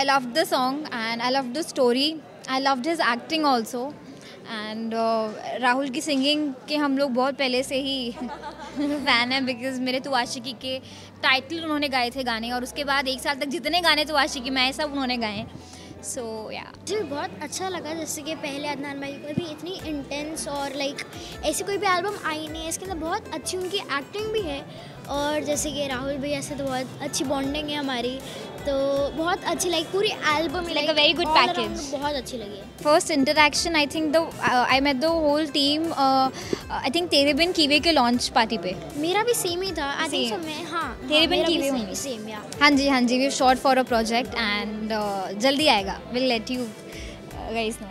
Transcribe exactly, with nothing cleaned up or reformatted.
I loved the song and I loved the story. I loved his acting also. And uh, Rahul की singing के हम लोग बहुत पहले से ही fan हैं because मेरे तो आशिकी के title उन्होंने गाए थे गाने और उसके बाद एक साल तक जितने गाने तो आशिकी में आए सब उन्होंने गाए. So yeah. मुझे बहुत अच्छा लगा जैसे कि पहले अदनान भाई को भी इतनी intense और like ऐसी कोई भी album आई नहीं है. इसके अंदर बहुत अच्छी उनकी acting भी है और जैसे कि राहुल भैया से तो बहुत अच्छी bonding है हमारी. तो बहुत अच्छी लगी पूरी album like a very good package बहुत अच्छी लगी. First interaction I think the I met the whole team I think थेरिबिन कीवे के लॉन्च पार्टी पे. मेरा भी सेम ही था आई थिंक मैं हां थेरिबिन कीवे सेम या हां जी हां जी we have shot for a project and जल्दी आएगा विल लेट यू गाइस.